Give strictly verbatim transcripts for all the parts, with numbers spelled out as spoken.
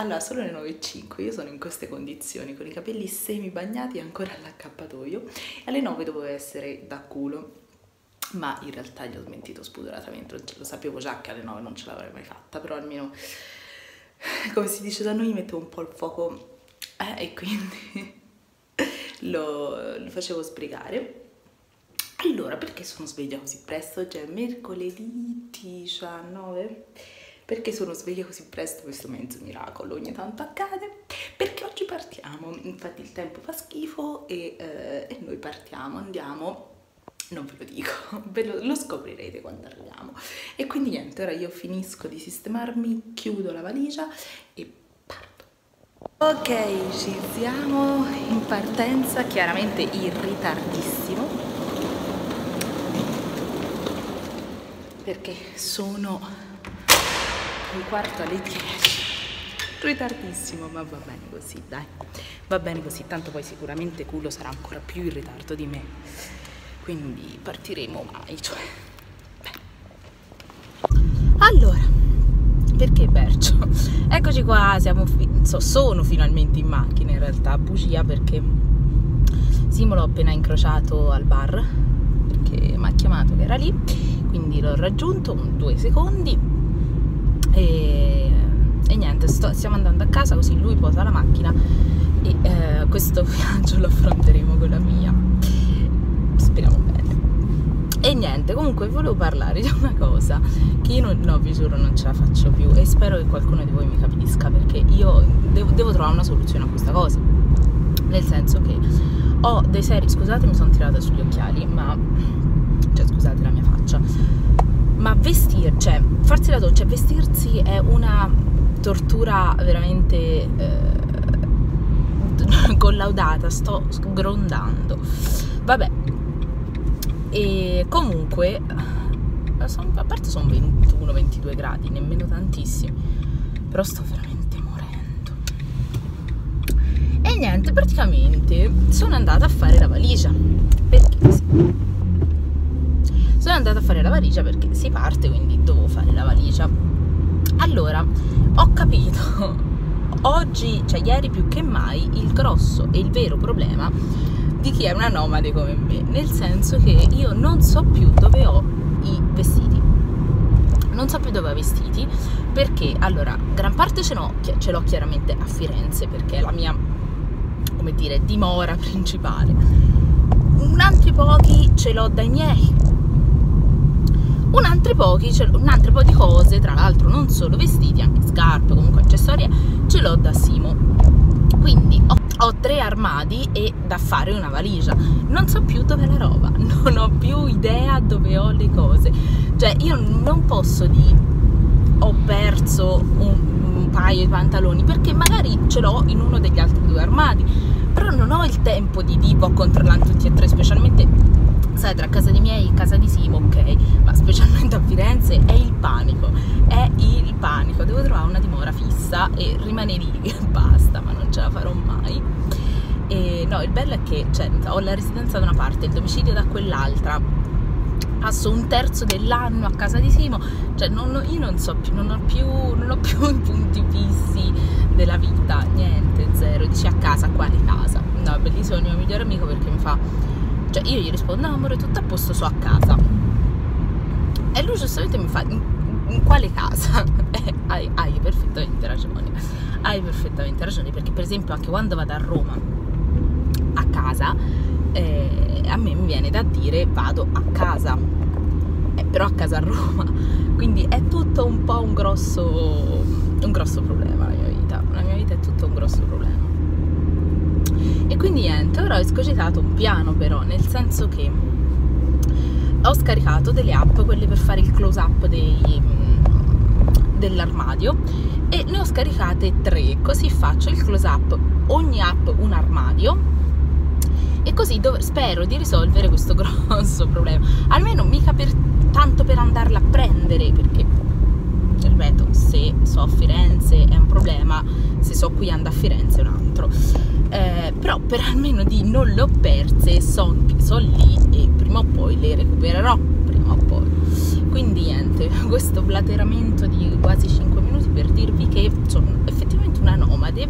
Allora, sono le nove e cinque, io sono in queste condizioni, con i capelli semi bagnati e ancora all'accappatoio. Alle nove dovevo essere da culo, ma in realtà gli ho smentito spudoratamente, lo sapevo già che alle nove non ce l'avrei mai fatta, però almeno, come si dice da noi, mettevo un po' il fuoco eh, e quindi lo, lo facevo sbrigare. Allora, perché sono sveglia così presto? Oggi è mercoledì diciannove. Perché sono sveglia così presto? Questo mezzo miracolo ogni tanto accade, perché oggi partiamo. Infatti il tempo fa schifo e, eh, e noi partiamo, andiamo, non ve lo dico, ve lo, lo scoprirete quando arriviamo. E quindi niente, ora io finisco di sistemarmi, chiudo la valigia e parto. Ok, ci siamo in partenza, chiaramente in ritardissimo, perché sono un quarto alle dieci, ritardissimo, ma va bene così, dai, va bene così, tanto poi sicuramente culo sarà ancora più in ritardo di me, quindi partiremo mai, cioè, beh. Allora, perché Bercio? Eccoci qua, siamo, so, sono finalmente in macchina in realtà, bugia, perché Simo l'ho appena incrociato al bar, perché mi ha chiamato che era lì, quindi l'ho raggiunto, un, due secondi, E, e niente, sto, stiamo andando a casa, così lui posa la macchina e eh, questo viaggio lo affronteremo con la mia, speriamo bene. E niente, comunque volevo parlare di una cosa che io non, no, vi giuro, non ce la faccio più, e spero che qualcuno di voi mi capisca, perché io devo, devo trovare una soluzione a questa cosa, nel senso che ho dei seri, scusate mi sono tirata sugli occhiali, ma cioè scusate la mia faccia, ma vestir, cioè, farsi la doccia e vestirsi è una tortura veramente eh, collaudata, sto grondando, vabbè. E comunque, a parte sono ventuno ventidue gradi, nemmeno tantissimi, però sto veramente morendo. E niente, praticamente sono andata a fare la valigia, perché sì. Sono andata a fare la valigia perché si parte, quindi dovevo fare la valigia. Allora, ho capito oggi, cioè ieri più che mai, il grosso e il vero problema di chi è un anomale come me, nel senso che io non so più dove ho i vestiti, non so più dove ho i vestiti, perché allora gran parte ce l'ho ce l'ho chiaramente a Firenze, perché è la mia, come dire, dimora principale, un altri pochi ce l'ho dai miei, un altro pochi, un altro po' di cose, tra l'altro non solo vestiti, anche scarpe, comunque accessorie, ce l'ho da Simo. Quindi ho, ho tre armadi e da fare una valigia, non so più dove è la roba, non ho più idea dove ho le cose, cioè io non posso dire ho perso un, un paio di pantaloni, perché magari ce l'ho in uno degli altri due armadi, però non ho il tempo di tipo a controllare tutti e tre, specialmente sai, tra casa di miei e casa di Simo, ok, ma specialmente a Firenze è il panico, è il panico, devo trovare una dimora fissa e rimanere lì e basta, ma non ce la farò mai. E no, il bello è che, cioè, ho la residenza da una parte, il domicilio da quell'altra, passo un terzo dell'anno a casa di Simo, cioè non, io non so più, non ho più, non ho più i punti fissi della vita, niente, zero, dici a casa, quale casa? No, è bellissimo il mio migliore amico, perché mi fa, cioè io gli rispondo no amore, tutto a posto, so a casa, e lui giustamente mi fa in, in quale casa? eh, hai, hai perfettamente ragione hai perfettamente ragione perché per esempio anche quando vado a Roma a casa eh, a me mi viene da dire vado a casa, eh, però a casa a Roma, quindi è tutto un po' un grosso un grosso problema la mia vita la mia vita è tutto un grosso problema. E quindi niente, ora ho escogitato un piano, però, nel senso che ho scaricato delle app, quelle per fare il close up dell'armadio, e ne ho scaricate tre, così faccio il close up, ogni app un armadio, e così spero di risolvere questo grosso problema, almeno mica per, tanto per andarla a prendere, perché ripeto, se so a Firenze è un problema, se so qui ando a Firenze è un altro, eh, però per almeno di non le ho perse, so che sono lì e prima o poi le recupererò, prima o poi. Quindi niente, questo blateramento di quasi cinque minuti per dirvi che sono effettivamente un una nomade.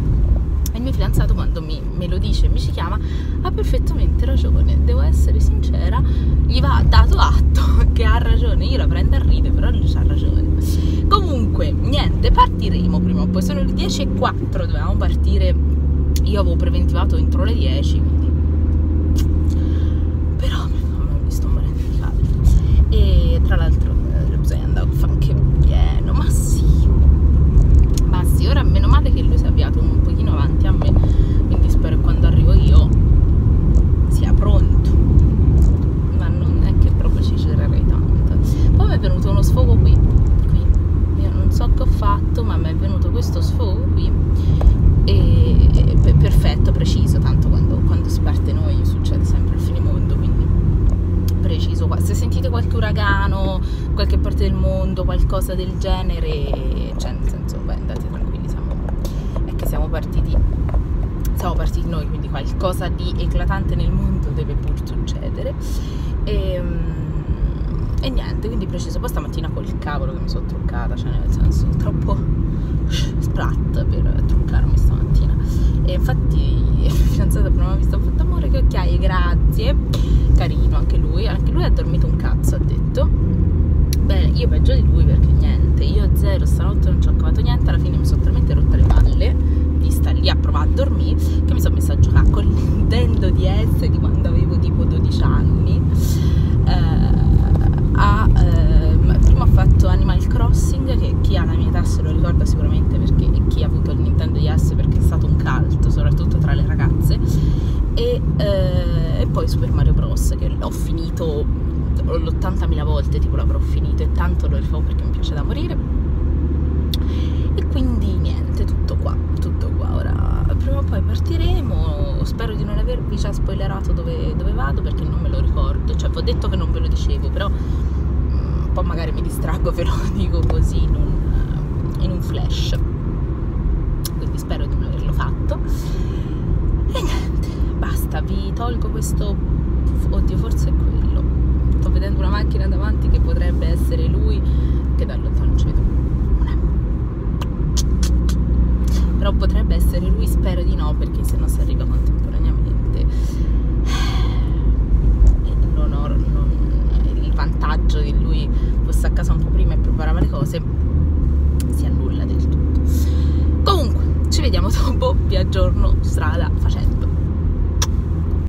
E il mio fidanzato, quando mi, me lo dice e mi ci chiama, ha perfettamente ragione, devo essere sincera, gli va dato atto che ha ragione. Io la prendo a ridere, però lui c'ha ragione. Comunque, niente, partiremo prima o poi. Sono le dieci e quattro, dovevamo partire, io avevo preventivato entro le dieci, quindi... Però mi sto morendo di caldo. E tra l'altro bisogna andare a fare anche pieno, ma sì, ma sì, ora meno male che lui si è avviato un pochino avanti a me, quindi spero che quando arrivo io sia pronto, ma non è che proprio ci girerei tanto. Poi mi è venuto uno sfogo qui, qui. Io non so che ho fatto, ma mi è venuto questo sfogo qui, e, e perfetto, preciso, tanto quando, quando si parte noi succede sempre il finimondo, quindi preciso. Se sentite qualche uragano, qualche parte del mondo, qualcosa del genere, cioè nel senso, beh, andate tranquilli, siamo, è che siamo partiti siamo partiti noi, quindi qualcosa di eclatante nel mondo deve pur succedere. E, e niente, quindi preciso. Poi stamattina col cavolo che mi sono truccata, cioè nel senso troppo sprat per truccarmi stamattina. E infatti il fidanzato prima mi ha visto, ho fatto: amore, che occhiaie, grazie, carino. Anche lui, anche lui ha dormito un cazzo, ha detto. Beh, io peggio di lui, perché niente, io zero, stanotte non ci ho cavato niente, alla fine mi sono talmente rotta le palle di stare lì a provare a dormire che mi sono messa a giocare con il Nintendo D S di quando avevo tipo dodici anni. Uh, a, uh, prima ho fatto Animal Crossing, che chi ha la mia età se lo ricorda sicuramente, perché e chi ha avuto il Nintendo D S, perché è stato un cult soprattutto tra le ragazze. E, uh, e poi Super Mario Bros, che l'ho finito l'ottantamila volte, tipo l'avrò finito, e tanto lo rifò perché mi piace da morire. E quindi niente, tutto qua, tutto qua. Ora prima o poi partiremo, spero di non avervi già spoilerato dove, dove vado, perché non me lo ricordo, cioè vi ho detto che non ve lo dicevo, però un po' magari mi distraggo, ve lo dico così in un, in un flash, quindi spero di non averlo fatto. E niente, basta, vi tolgo questo, oddio, forse è quello. Sto vedendo una macchina davanti che potrebbe essere lui, che da lontano ci vedo, però potrebbe essere lui, spero di no, perché se no si arriva contemporaneamente e non ho, non, il vantaggio che lui fosse a casa un po' prima e preparava le cose si annulla del tutto. Comunque ci vediamo dopo, vi aggiorno strada facendo.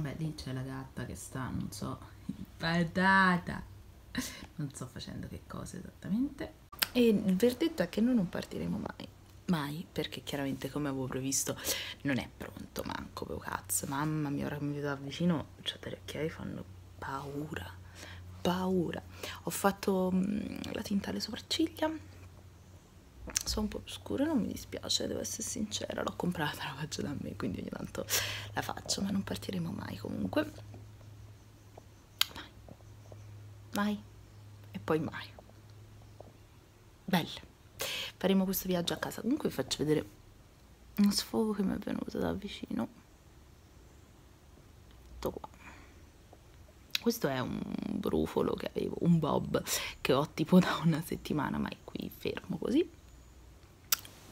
Beh, lì c'è la gatta che sta, non so, patata, non so facendo che cosa esattamente. E il verdetto è che noi non partiremo mai, mai, perché chiaramente, come avevo previsto, non è pronto manco, per cazzo. Mamma mia, ora che mi vedo vicino, cioè le occhiaie fanno paura, paura. Ho fatto la tinta alle sopracciglia, sono un po' più scure, non mi dispiace, devo essere sincera, l'ho comprata, la faccio da me, quindi ogni tanto la faccio, ma non partiremo mai comunque. Mai e poi mai. Belle, faremo questo viaggio a casa. Comunque vi faccio vedere uno sfogo che mi è venuto da vicino, tutto qua. Questo è un brufolo che avevo, un bob che ho tipo da una settimana, ma è qui fermo così,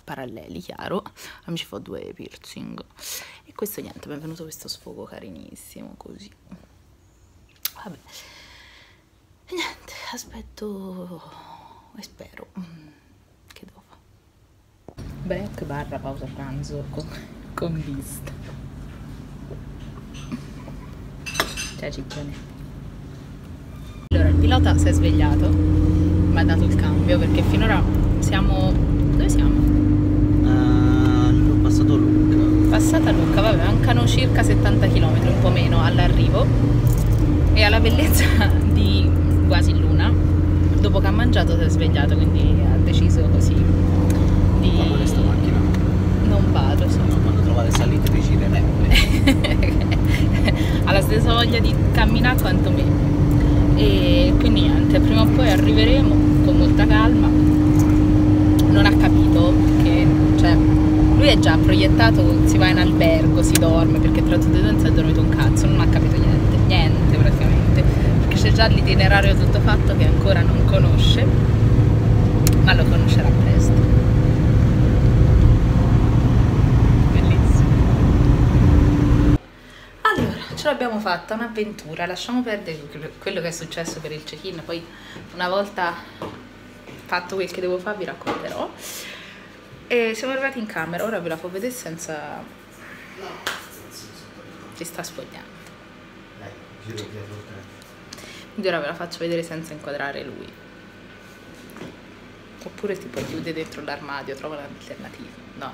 paralleli, chiaro, mi ci fa due piercing. E questo, niente, mi è venuto questo sfogo carinissimo così, vabbè. E niente, aspetto e spero che dopo. Break barra pausa pranzo con, con vista. Ciao ciccone. Allora, il pilota si è svegliato, mi ha dato il cambio, perché finora siamo... Dove siamo? Uh, passato Lucca. Passata Lucca, vabbè, mancano circa settanta chilometri, un po' meno, all'arrivo. E alla bellezza di... quasi l'una, dopo che ha mangiato si è svegliato, quindi ha deciso così di... Ma con questa macchina non vado, insomma, quando trovate salite vicine nebbie ha la stessa voglia di camminare quanto me. E quindi niente, prima o poi arriveremo con molta calma. Non ha capito che, cioè, lui è già proiettato, si va in albergo, si dorme, perché tra tutte e due non si è dormito un cazzo, non ha capito niente, niente praticamente. C'è già l'itinerario tutto fatto che ancora non conosce, ma lo conoscerà presto. ce l'abbiamo fatta, un'avventura. Lasciamo perdere quello che è successo per il check-in, poi una volta fatto quel che devo fare vi racconterò. E siamo arrivati in camera, ora ve la faccio vedere senza... si sta spogliando. Quindi ora ve la faccio vedere senza inquadrare lui. Oppure tipo chiude dentro l'armadio, trova un'alternativa. No.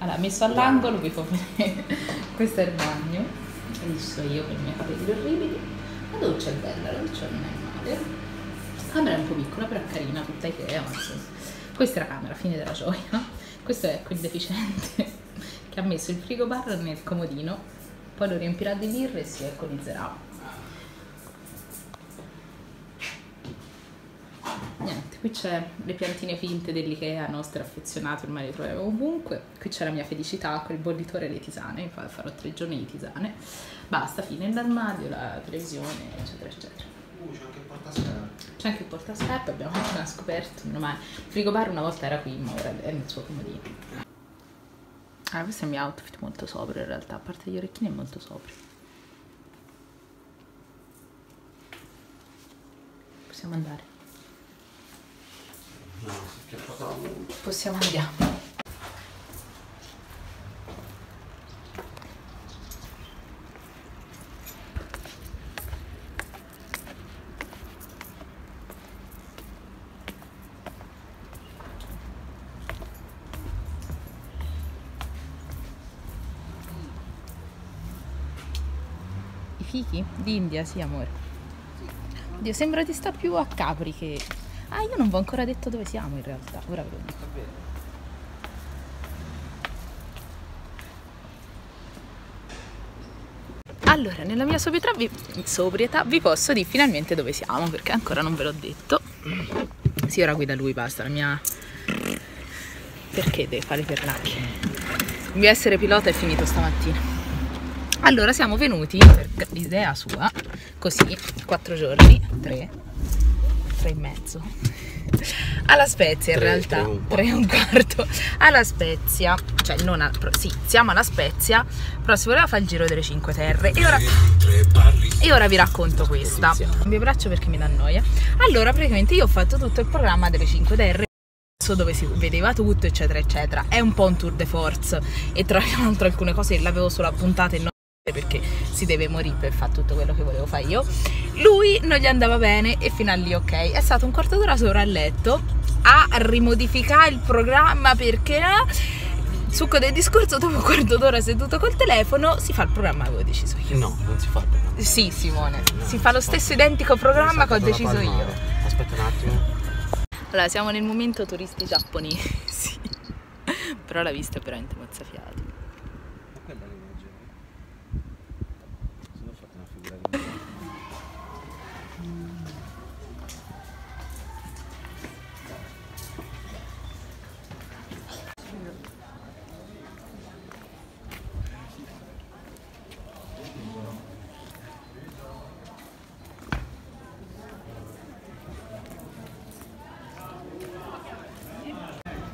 Allora, messo all'angolo vi fa vedere. Questo è il bagno. Lì sto io con i miei capelli orribili. La doccia è bella, la doccia non è male. La camera è un po' piccola però è carina, tutta Ikea. Questa è la camera, fine della gioia. Questo è quel deficiente che ha messo il frigobar nel comodino, poi lo riempirà di birra e si alcolizzerà. Niente, qui c'è le piantine finte dell'Ikea, nostre affezionate, ormai le troviamo ovunque. Qui c'è la mia felicità, quel bollitore e le tisane, infatti farò tre giorni di tisane. Basta, fine l'armadio, la televisione, eccetera eccetera. Uh, c'è anche il portascap. C'è anche il portascap, abbiamo appena scoperto, meno male. Il frigobar una volta era qui, ma ora è nel suo comodino. Allora, questo è il mio outfit molto sobrio in realtà, a parte gli orecchini è molto sobrio. Possiamo andare. No, possiamo andiamo. I fichi? D'India, sì amore. Oddio, sembra ti sta più a Capri che... Ah, io non vi ho ancora detto dove siamo in realtà, ora ve lo dico. Allora, nella mia sobrietà vi, sobrietà vi posso dire finalmente dove siamo, perché ancora non ve l'ho detto. Sì, ora guida lui, basta, la mia... Perché deve fare pernacchie? Il mio essere pilota è finito stamattina. Allora, siamo venuti, per l'idea sua, così, quattro giorni, tre... tre e mezzo alla Spezia, in tre, realtà tre e un quarto alla Spezia, cioè non a, pro, sì, siamo alla Spezia, però si voleva fare il giro delle cinque terre e ora, e ora vi racconto questa. Cambio braccio perché mi dà noia. Allora praticamente io ho fatto tutto il programma delle cinque terre dove si vedeva tutto eccetera eccetera, è un po' un tour de force e tra l'altro alcune cose che l'avevo solo appuntate e non perché si deve morire per fare tutto quello che volevo fare io. Lui non gli andava bene e fino a lì ok, è stato un quarto d'ora sopra a letto a rimodificare il programma perché succo del discorso, dopo un quarto d'ora seduto col telefono si fa il programma che avevo deciso io. No, non si fa il programma. Sì Simone, no, si fa lo stesso identico programma che ho deciso io. Aspetta un attimo. Allora siamo nel momento turisti giapponesi però la vista è veramente mozzafiato.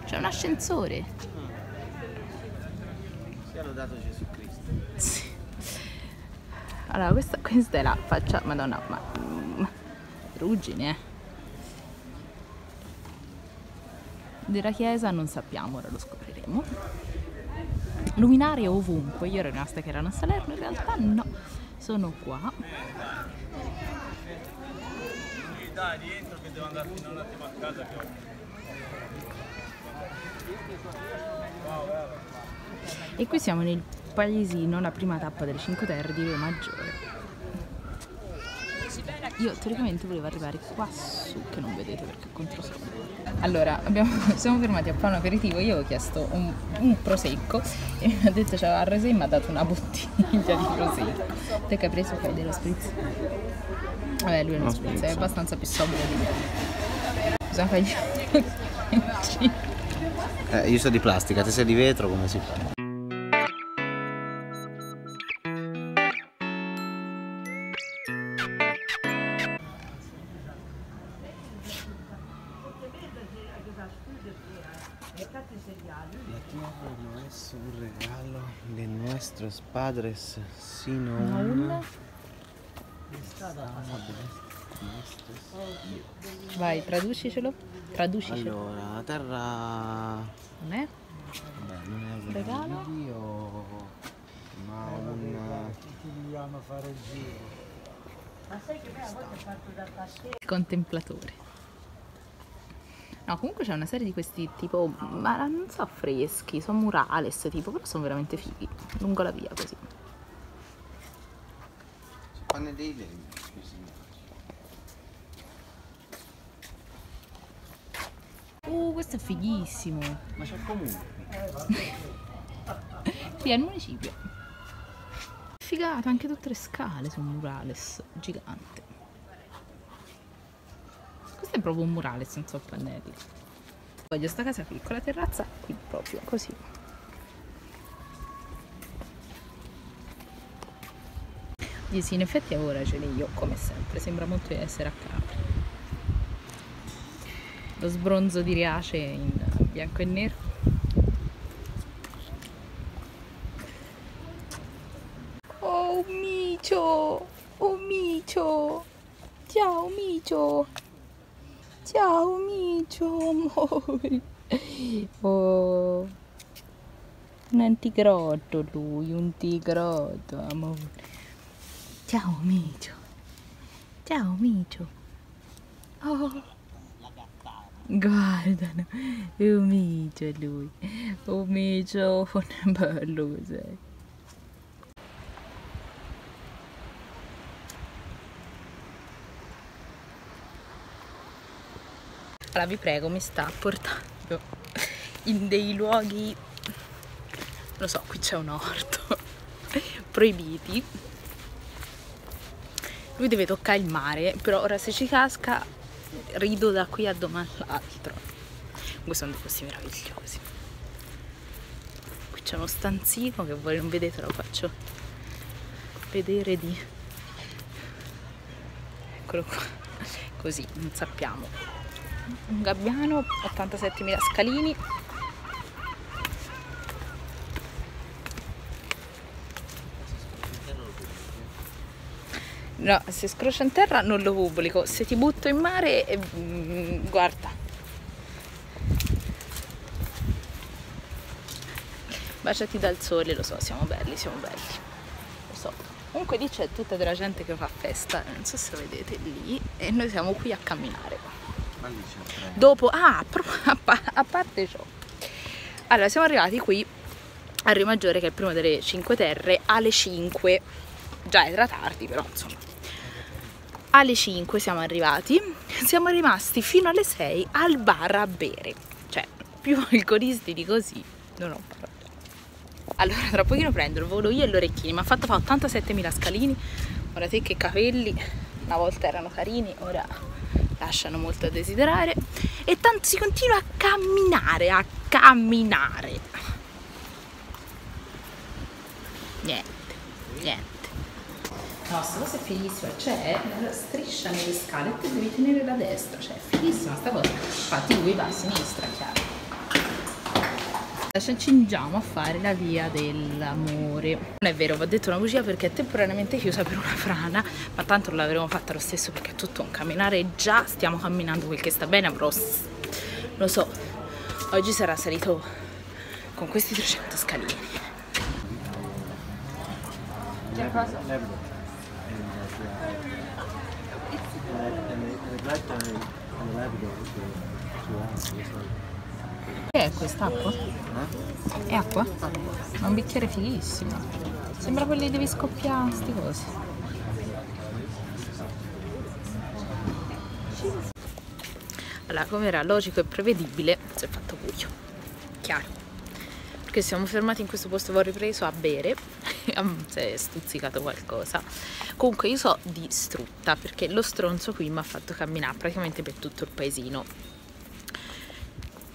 C'è un ascensore. Sia lodato Gesù Cristo. Sì. Allora questa, questa è la faccia, madonna, ma, ma ruggine eh. Della chiesa non sappiamo, ora lo scopriremo. Luminari ovunque, io ero rimasta che erano a Salerno, in realtà no, sono qua. Dai, rientro che devo andare fino un attimo a casa che ho. E qui siamo nel paesino, la prima tappa delle cinque terre di Re Maggiore. Io teoricamente volevo arrivare qua su, che non vedete perché è controsole. Allora, abbiamo, siamo fermati a fare un aperitivo, io ho chiesto un, un prosecco e mi ha detto c'era il rosé e mi ha dato una bottiglia di prosecco. Te che hai preso fai dello spritz? Vabbè, lui è uno spritz, è abbastanza più sobrio di me. Bisogna fare gli occhi. Eh, io sono di plastica, te sei di vetro, come si fa? La tierra no es un regalo de nuestros padres, sino una Vai, traducicelo. Traducicelo. Allora, la terra non è? Beh, non è un regalo di Dio, ma un vogliamo fare il giro. Ma sai che a volte è fatto da passeggero. Contemplatore. No, comunque c'è una serie di questi tipo, ma non so, affreschi, sono murales tipo, però sono veramente fighi, lungo la via così. Si fanno dei legni, Uh, questo è fighissimo. Ma c'è il comune. Sì, è il municipio. Figata, anche tutte le scale sono murales, gigante. Questo è proprio un murale senza pannelli. Voglio sta casa qui con la terrazza qui proprio così. Sì, sì, in effetti ora ce l'ho io come sempre, sembra molto di essere a Capri. Lo sbronzo di Riace in bianco e nero. Oh, un micio! Un micio! Ciao micio! Ciao micio, amore. Oh, un antigrotto lui, un tigrotto, amore. Ciao micio. Ciao micio. Oh, guardano, è un micio lui. Un micio, un bello cos'è. Allora vi prego, mi sta portando in dei luoghi, lo so, qui c'è un orto, proibiti. Lui deve toccare il mare, però ora se ci casca rido da qui a domani l'altro. Questi sono dei posti meravigliosi. Qui c'è uno stanzino che voi non vedete, lo faccio vedere di... Eccolo qua, così, non sappiamo. Un gabbiano, ottantasettemila scalini. No, se scroscia in terra non lo pubblico, se ti butto in mare, eh, guarda. Baciati dal sole, lo so, siamo belli, siamo belli. Lo so. Comunque lì c'è tutta della gente che fa festa, non so se lo vedete lì, e noi siamo qui a camminare. Dopo, ah, a parte ciò, allora siamo arrivati qui a Rio Maggiore, che è il primo delle Cinque Terre, alle cinque, già era tardi però insomma, alle cinque siamo arrivati, siamo rimasti fino alle sei al bar a bere, cioè più alcolisti di così non ho parlato. Allora tra pochino prendo il volo io e gli orecchini, mi ha fatto fare ottantasettemila scalini, ora te che capelli, una volta erano carini, ora... lasciano molto a desiderare, e tanto si continua a camminare, a camminare. Niente, niente. No, sta cosa è fighissima, c'è la striscia nelle scale e tu devi tenere la destra, cioè è fighissima sta cosa. Infatti lui va a sinistra, chiaro. Ci accingiamo a fare la via dell'amore. Non è vero, vi ho detto una bugia perché è temporaneamente chiusa per una frana, ma tanto l'avremo fatta lo stesso perché è tutto un camminare. Già stiamo camminando quel che sta bene, però lo so, oggi sarà salito con questi trecento scalini. C'è cosa? Che è quest'acqua? Eh? È acqua? È un bicchiere fighissimo. Sembra quelli devi scoppiare, sti cosi. Allora, come era logico e prevedibile, si è fatto buio. Chiaro. Perché siamo fermati in questo posto, vorrei preso a bere. Si è stuzzicato qualcosa. Comunque io so distrutta, perché lo stronzo qui mi ha fatto camminare praticamente per tutto il paesino.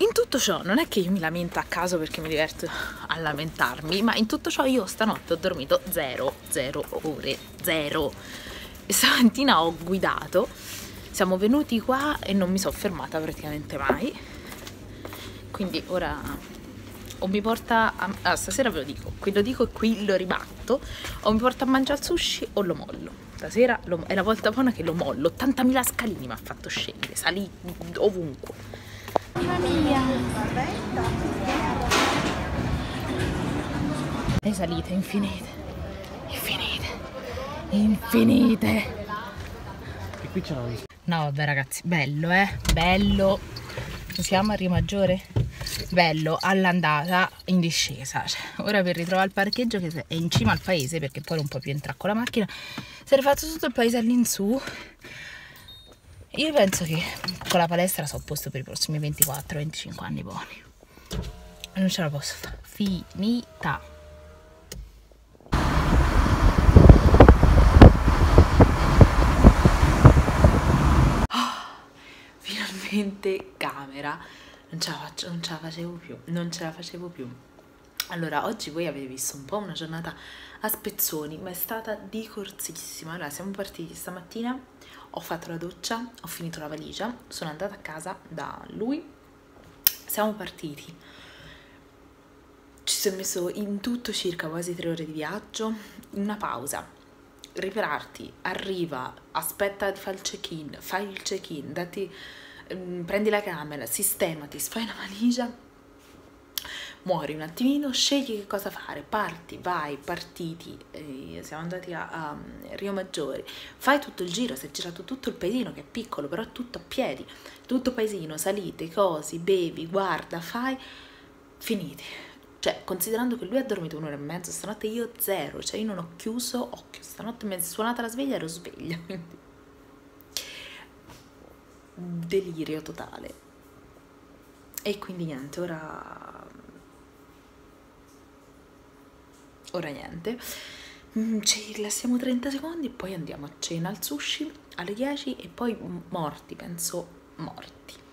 In tutto ciò non è che io mi lamento a caso perché mi diverto a lamentarmi, ma in tutto ciò io stanotte ho dormito zero, zero ore, zero. E stamattina ho guidato, siamo venuti qua e non mi sono fermata praticamente mai. quindi ora o mi porta a... Ah, stasera ve lo dico, qui lo dico e qui lo ribatto, o mi porta a mangiare il sushi o lo mollo. Stasera lo... è la volta buona che lo mollo, ottantamila scalini mi ha fatto scendere, salì ovunque. Mamma mia! Le salite infinite, infinite, infinite. E qui c'è una... No vabbè ragazzi, bello eh, bello. Siamo a Rio Maggiore? Bello, all'andata in discesa, cioè, ora per ritrovare il parcheggio che è in cima al paese, perché poi non puoi più entrare con la macchina, si è rifatto tutto il paese all'insù. Io penso che con la palestra sono a posto per i prossimi ventiquattro venticinque anni buoni, non ce la posso fare, finita. Oh, finalmente camera. Non ce la faccio, non ce la facevo più, non ce la facevo più. Allora, oggi voi avete visto un po' una giornata a spezzoni, ma è stata di corsissima. Allora, siamo partiti stamattina, ho fatto la doccia, ho finito la valigia, sono andata a casa da lui, siamo partiti. Ci sono messo in tutto circa quasi tre ore di viaggio, una pausa. Ripararti, arriva, aspetta di fare il check-in, fai il check-in, dati... prendi la camera, sistemati, fai la valigia, muori un attimino, scegli che cosa fare, parti, vai, partiti, eh, siamo andati a, a Rio Maggiore, fai tutto il giro, si è girato tutto il paesino che è piccolo, però tutto a piedi, tutto paesino, salite, cosi, bevi, guarda, fai, finite. Cioè, considerando che lui ha dormito un'ora e mezza stanotte, io zero, cioè io non ho chiuso occhio, stanotte mi è suonata la sveglia e ero sveglia, quindi... delirio totale. E quindi niente, ora ora niente, ci rilassiamo trenta secondi e poi andiamo a cena al sushi alle dieci e poi morti, penso morti.